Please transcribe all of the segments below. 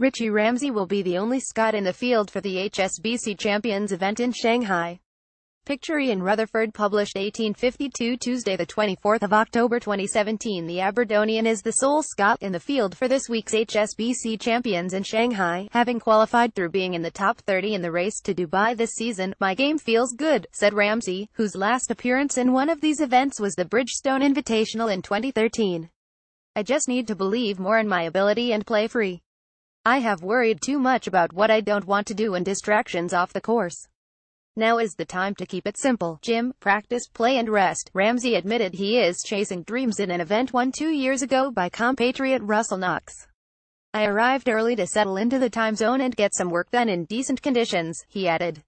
Richie Ramsay will be the only Scot in the field for the HSBC Champions event in Shanghai. Picture Ian Rutherford published 1852 Tuesday 24 October 2017. The Aberdonian is the sole Scot in the field for this week's HSBC Champions in Shanghai, having qualified through being in the top 30 in the race to Dubai this season. "My game feels good," said Ramsay, whose last appearance in one of these events was the Bridgestone Invitational in 2013. "I just need to believe more in my ability and play free. I have worried too much about what I don't want to do and distractions off the course. Now is the time to keep it simple. Gym, practice, play and rest." Ramsay admitted he is chasing dreams in an event won 2 years ago by compatriot Russell Knox. "I arrived early to settle into the time zone and get some work done in decent conditions," he added.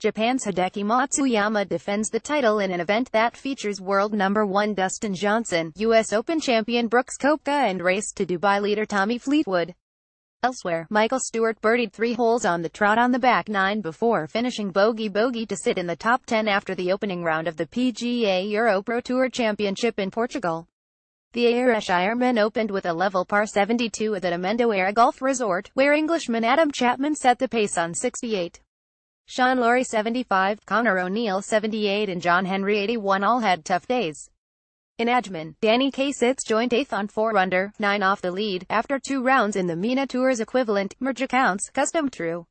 Japan's Hideki Matsuyama defends the title in an event that features world number one Dustin Johnson, US Open champion Brooks Koepka and race to Dubai leader Tommy Fleetwood. Elsewhere, Michael Stewart birdied 3 holes on the trot on the back nine before finishing bogey to sit in the top 10 after the opening round of the PGA Euro Pro Tour Championship in Portugal. The Irish Ironman opened with a level par 72 at the Amendoeira Golf Resort, where Englishman Adam Chapman set the pace on 68. Sean Lowry 75, Conor O'Neill 78 and John Henry 81 all had tough days. In Ajman, Danny K sits joint 8th on 4 under, 9 off the lead, after 2 rounds in the MENA Tour's equivalent, merge accounts, custom through.